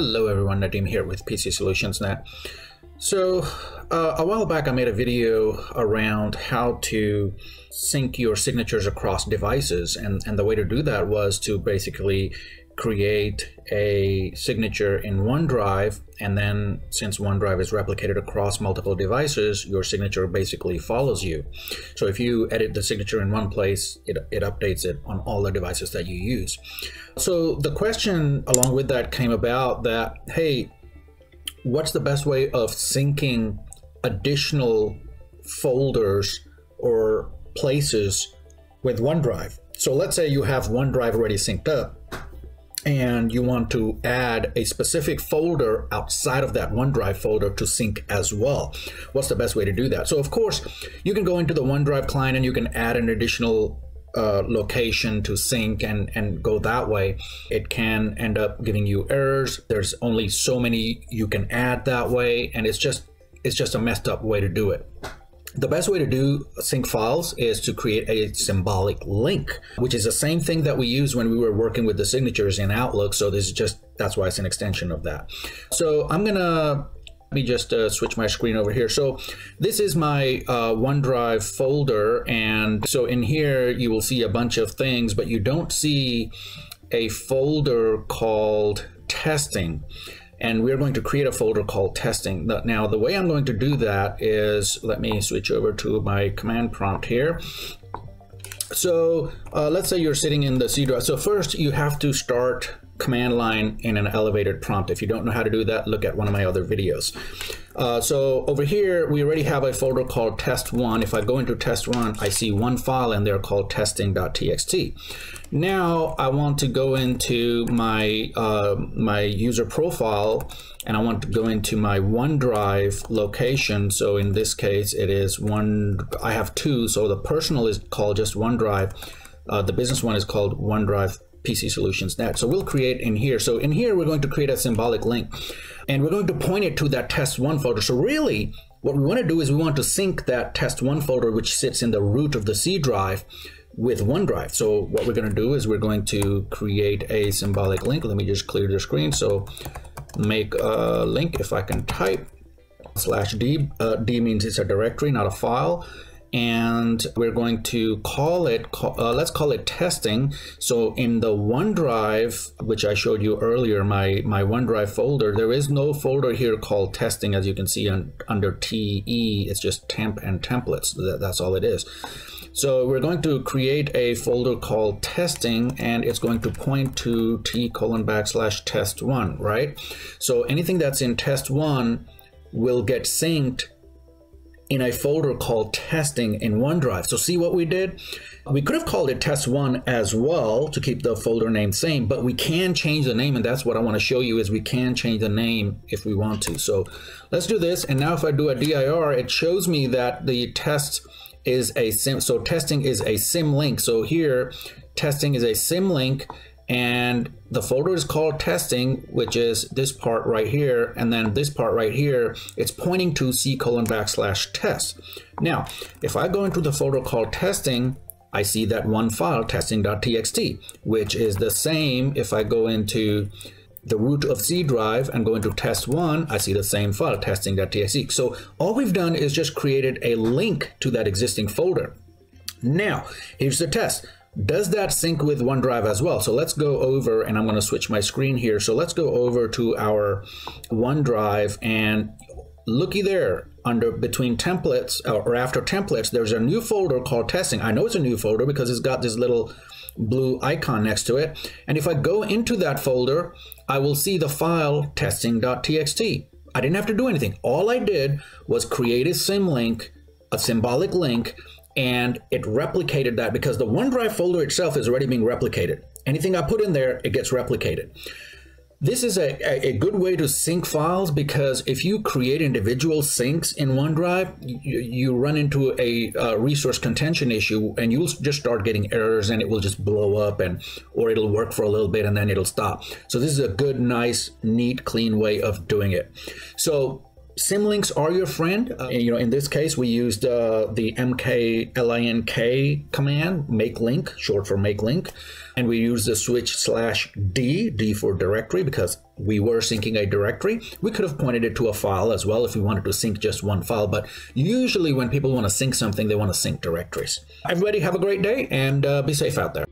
Hello everyone, Nadim here with PC Solutions Net. So a while back I made a video around how to sync your signatures across devices, and the way to do that was to basically create a signature in OneDrive, and then since OneDrive is replicated across multiple devices, your signature basically follows you. So if you edit the signature in one place, it updates it on all the devices that you use. So the question along with that came about that, hey, what's the best way of syncing additional folders or places with OneDrive? So let's say you have OneDrive already synced up, and you want to add a specific folder outside of that OneDrive folder to sync as well. What's the best way to do that? So of course, you can go into the OneDrive client and you can add an additional location to sync and go that way. It can end up giving you errors. There's only so many you can add that way, and it's just a messed up way to do it. The best way to do sync files is to create a symbolic link, which is the same thing that we used when we were working with the signatures in Outlook. So this is just, that's why it's an extension of that. So I'm gonna, let me just switch my screen over here. So this is my OneDrive folder. And so in here, you will see a bunch of things, but you don't see a folder called testing. And we're going to create a folder called testing. Now, the way I'm going to do that is, let me switch over to my command prompt here. So let's say you're sitting in the C drive. So first you have to start command line in an elevated prompt. If you don't know how to do that, look at one of my other videos. So over here, we already have a folder called test1. If I go into test1, I see one file in there called testing.txt. Now I want to go into my, my user profile, and I want to go into my OneDrive location. So in this case, it is one, I have two. So the personal is called just OneDrive. The business one is called OneDrive PC Solutions Net. So we'll create in here. So in here, we're going to create a symbolic link, and we're going to point it to that test1 folder. So really, what we want to do is we want to sync that test1 folder, which sits in the root of the C drive, with OneDrive. So what we're going to do is we're going to create a symbolic link. Let me just clear the screen. So make a link, if I can type, /d. D means it's a directory, not a file. And we're going to call it, let's call it testing. So in the OneDrive, which I showed you earlier, my OneDrive folder, there is no folder here called testing, as you can see under TE, it's just temp and templates. That's all it is. So we're going to create a folder called testing, and it's going to point to t:\test1, right? So anything that's in test1 will get synced in a folder called testing in OneDrive. So see what we did? We could have called it test1 as well to keep the folder name same, but we can change the name, and that's what I want to show you, is we can change the name if we want to. So let's do this, and now if I do a dir, it shows me that the test is a sim, so testing is a sim link. So here, testing is a sim link, and the folder is called testing, which is this part right here, and then this part right here, it's pointing to c:\test. Now, if I go into the folder called testing, I see that one file, testing.txt, which is the same if I go into the root of C drive and go into test1, I see the same file, testing.txt. So all we've done is just created a link to that existing folder. Now, here's the test. Does that sync with OneDrive as well? So let's go over, and I'm going to switch my screen here. So let's go over to our OneDrive, and looky there, under between templates or after templates, there's a new folder called testing. I know it's a new folder because it's got this little blue icon next to it. And if I go into that folder, I will see the file testing.txt. I didn't have to do anything. All I did was create a sim link, a symbolic link, and it replicated that because the OneDrive folder itself is already being replicated. Anything I put in there, it gets replicated. This is a good way to sync files, because if you create individual syncs in OneDrive, you run into a resource contention issue, and you'll just start getting errors, and it will just blow up, or it'll work for a little bit and then it'll stop. So this is a good, nice, neat, clean way of doing it. So Symlinks are your friend. In this case, we used the MKLINK command, make link, short for make link. And we used the switch /D, D for directory, because we were syncing a directory. We could have pointed it to a file as well if we wanted to sync just one file. But usually when people want to sync something, they want to sync directories. Everybody have a great day and be safe out there.